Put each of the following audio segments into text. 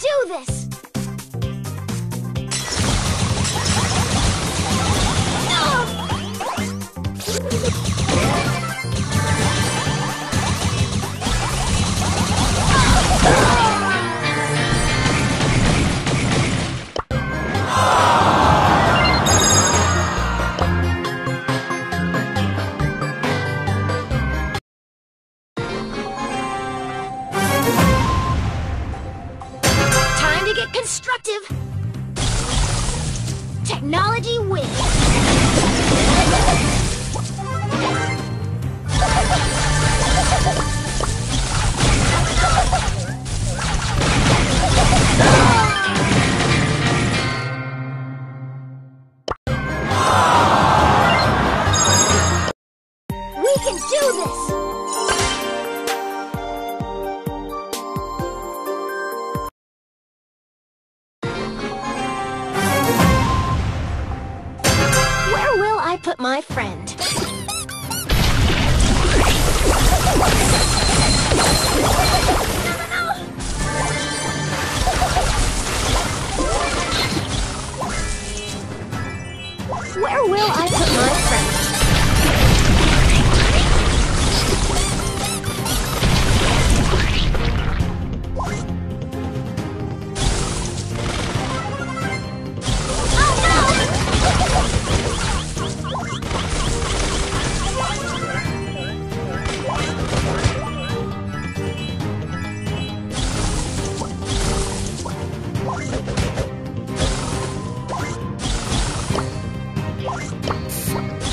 do this! Technology wins. We can do this. Put my friend. Where will I put my friend? What?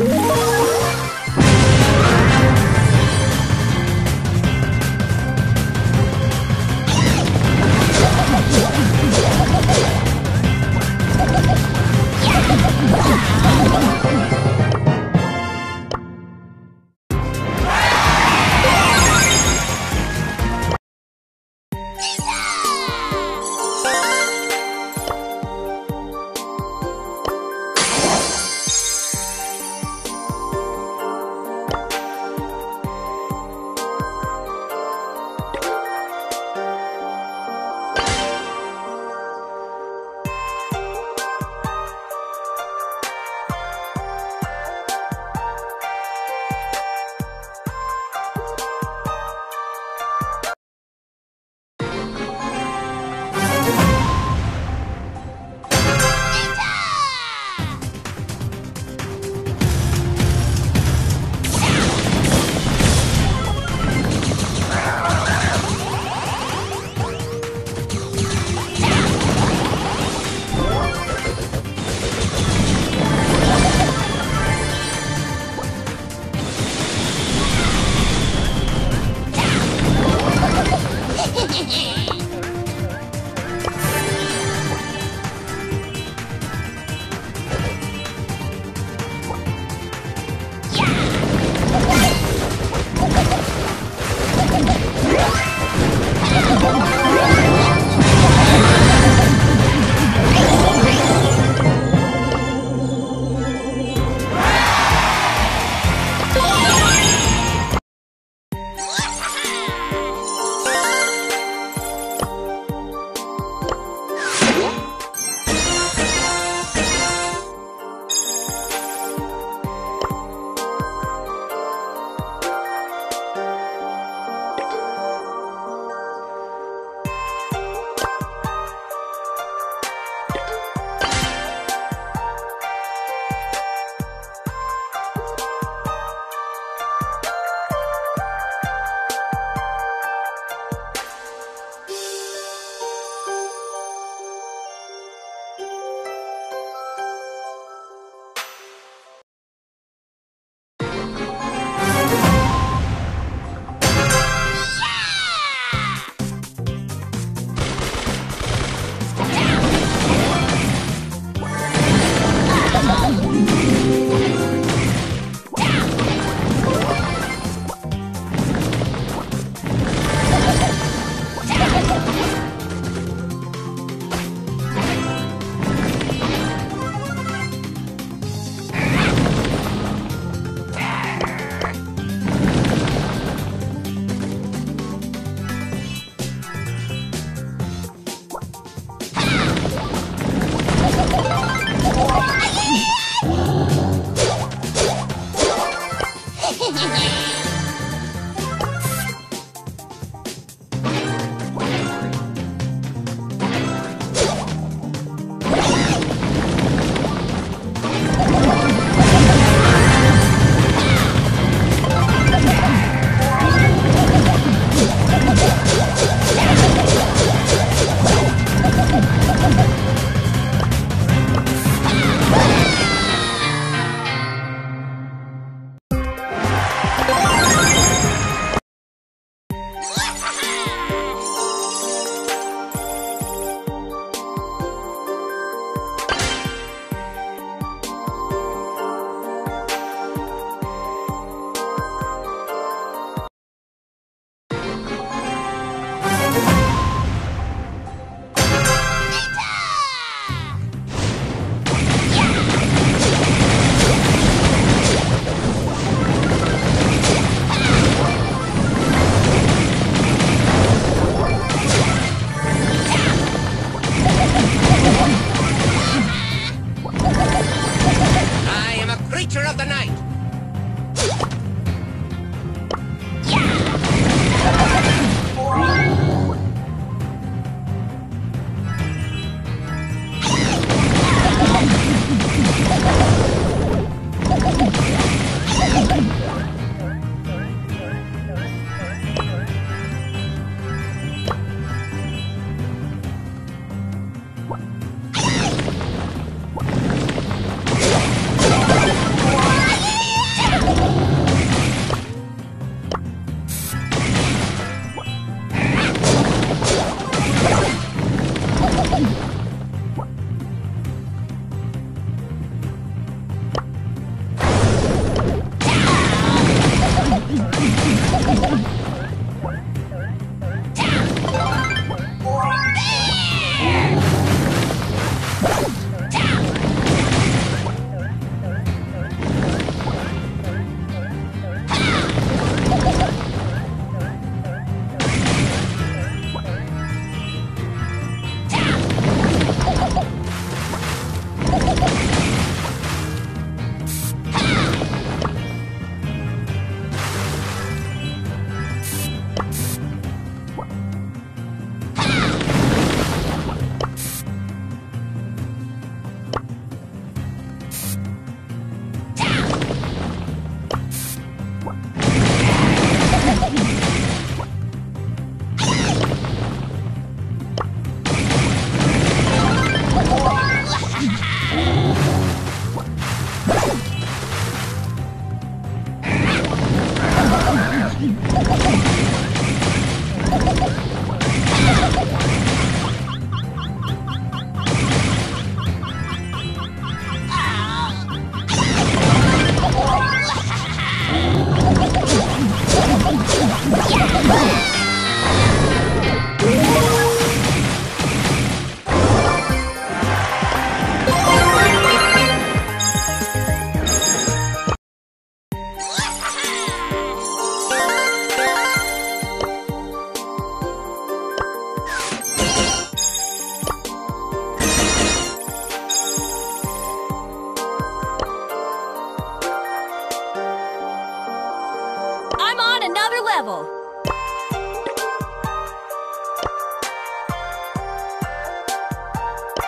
What?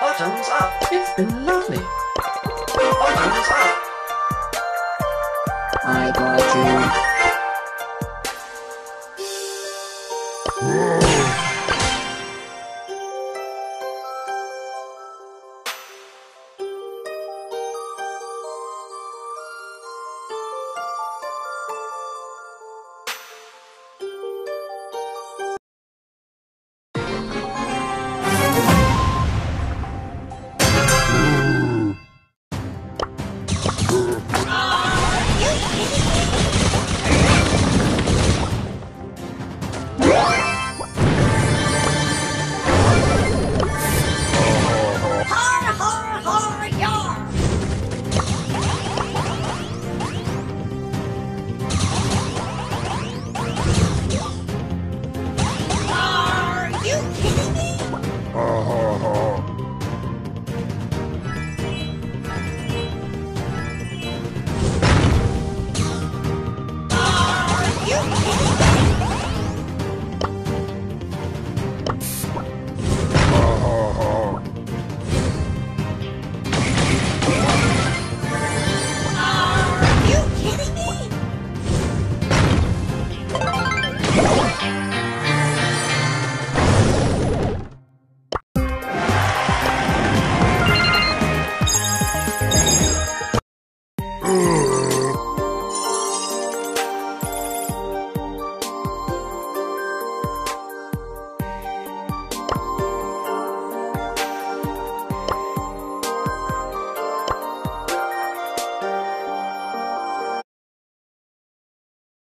Bottoms up, it's been lovely. Bottoms up. I got you.